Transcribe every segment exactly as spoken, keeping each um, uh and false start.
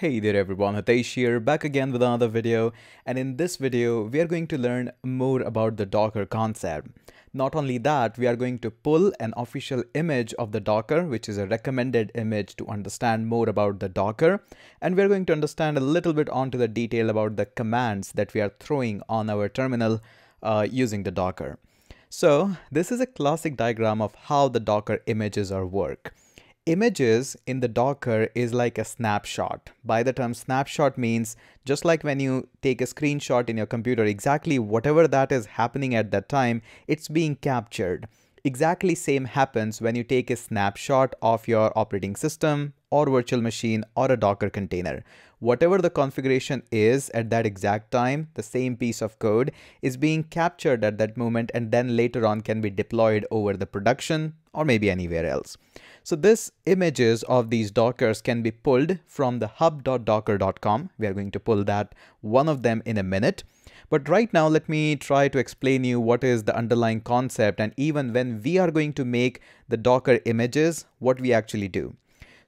Hey there everyone, Hitesh here, back again with another video, and in this video we are going to learn more about the Docker concept. Not only that, we are going to pull an official image of the Docker, which is a recommended image to understand more about the Docker, and we are going to understand a little bit onto the detail about the commands that we are throwing on our terminal uh, using the Docker. So this is a classic diagram of how the Docker images are work. Images in the Docker is like a snapshot. By the term snapshot means just like when you take a screenshot in your computer, exactly whatever that is happening at that time, it's being captured. Exactly same happens when you take a snapshot of your operating system or virtual machine or a Docker container. Whatever the configuration is at that exact time, the same piece of code is being captured at that moment and then later on can be deployed over the production or maybe anywhere else. So this images of these Dockers can be pulled from the hub dot docker dot com. We are going to pull that one of them in a minute. But right now, let me try to explain you what is the underlying concept and even when we are going to make the Docker images, what we actually do.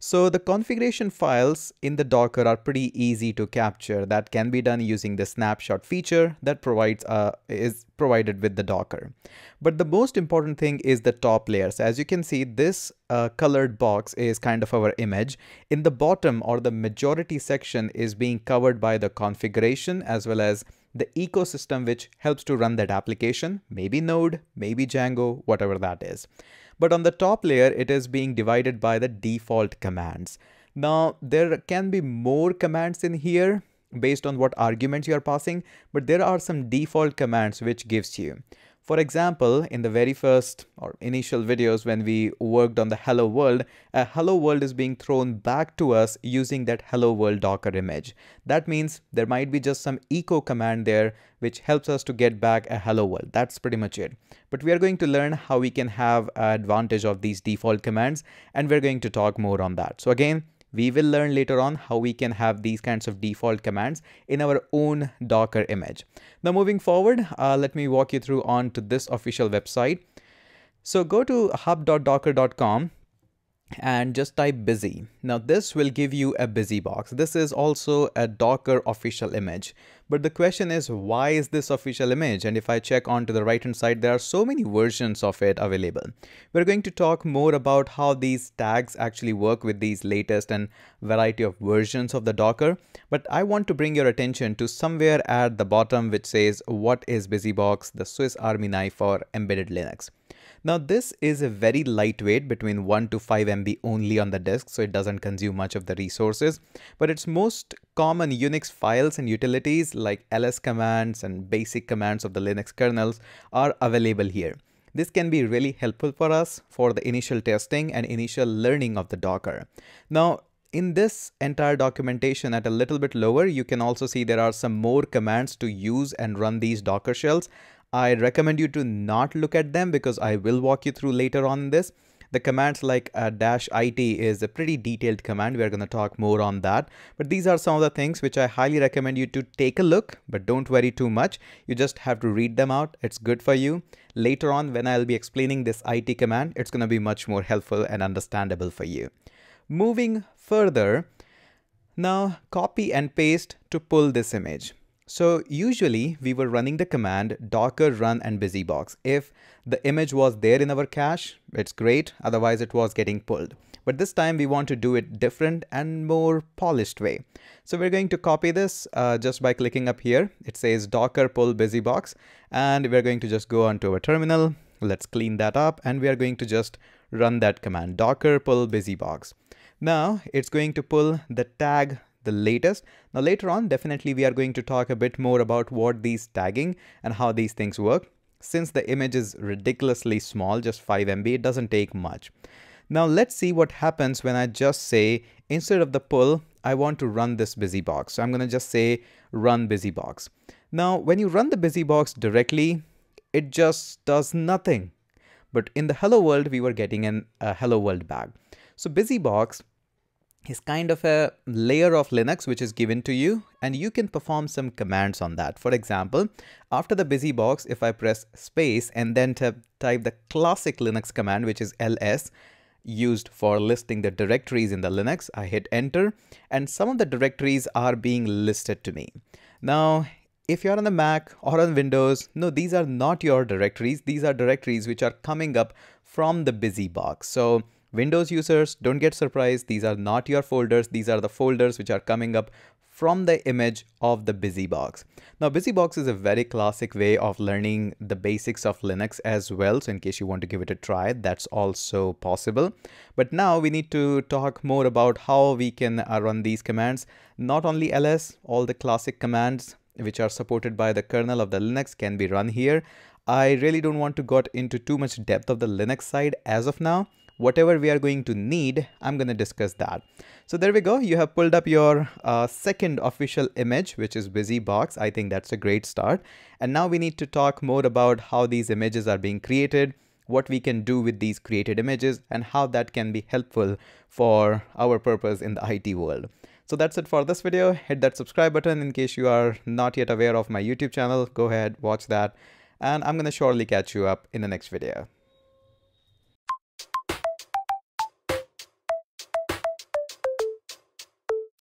So the configuration files in the Docker are pretty easy to capture. That can be done using the snapshot feature that provides uh, is provided with the Docker. But the most important thing is the top layer. So as you can see, this uh, colored box is kind of our image. In the bottom or the majority section is being covered by the configuration as well as the ecosystem which helps to run that application, maybe Node, maybe Django, whatever that is. But on the top layer, it is being divided by the default commands. Now, there can be more commands in here based on what arguments you are passing, but there are some default commands which gives you. For example, in the very first or initial videos when we worked on the hello world, a hello world is being thrown back to us using that hello world Docker image. That means there might be just some echo command there which helps us to get back a hello world. That's pretty much it. But we are going to learn how we can have advantage of these default commands and we're going to talk more on that. So again, we will learn later on how we can have these kinds of default commands in our own Docker image. Now moving forward, uh, let me walk you through on to this official website. So go to hub dot docker dot com and just type busy. Now this will give you a BusyBox. This is also a Docker official image. But the question is, why is this official image? And if I check onto the right hand side, there are so many versions of it available. We're going to talk more about how these tags actually work with these latest and variety of versions of the Docker. But I want to bring your attention to somewhere at the bottom which says, what is BusyBox, the Swiss Army knife for embedded Linux. Now this is a very lightweight, between one to five megabytes only on the disk, so it doesn't consume much of the resources, but its most common UNIX files and utilities like ls commands and basic commands of the Linux kernels are available here. This can be really helpful for us for the initial testing and initial learning of the Docker. Now, in this entire documentation at a little bit lower, you can also see there are some more commands to use and run these Docker shells. I recommend you to not look at them because I will walk you through later on in this. The commands like uh, dash it is a pretty detailed command. We are going to talk more on that. But these are some of the things which I highly recommend you to take a look, but don't worry too much. You just have to read them out. It's good for you. Later on, when I'll be explaining this it command, it's going to be much more helpful and understandable for you. Moving further, now copy and paste to pull this image. So usually we were running the command docker run and busybox. If the image was there in our cache, it's great. Otherwise it was getting pulled. But this time we want to do it different and more polished way. So we're going to copy this uh, just by clicking up here. It says docker pull busybox and we're going to just go onto our terminal. Let's clean that up and we are going to just run that command docker pull busybox. Now it's going to pull the tag the latest. Now later on, definitely we are going to talk a bit more about what these tagging and how these things work. Since the image is ridiculously small, just five megabytes, it doesn't take much. Now let's see what happens when I just say, instead of the pull, I want to run this busybox. So I'm going to just say run busybox. Now, when you run the busybox directly, it just does nothing. But in the hello world, we were getting an, a hello world back. So busybox is kind of a layer of Linux which is given to you and you can perform some commands on that. For example, after the busybox, if I press space and then type the classic Linux command, which is ls, used for listing the directories in the Linux. I hit enter and some of the directories are being listed to me. Now, if you're on the Mac or on Windows, no, these are not your directories. These are directories which are coming up from the BusyBox. So Windows users, don't get surprised. These are not your folders. These are the folders which are coming up from the image of the BusyBox. Now, BusyBox is a very classic way of learning the basics of Linux as well. So in case you want to give it a try, that's also possible. But now we need to talk more about how we can run these commands. Not only L S, all the classic commands which are supported by the kernel of the Linux can be run here. I really don't want to get into too much depth of the Linux side as of now. Whatever we are going to need, I'm going to discuss that. So there we go. You have pulled up your uh, second official image, which is BusyBox. I think that's a great start. And now we need to talk more about how these images are being created, what we can do with these created images, and how that can be helpful for our purpose in the I T world. So that's it for this video. Hit that subscribe button in case you are not yet aware of my YouTube channel. Go ahead, watch that. And I'm going to surely catch you up in the next video.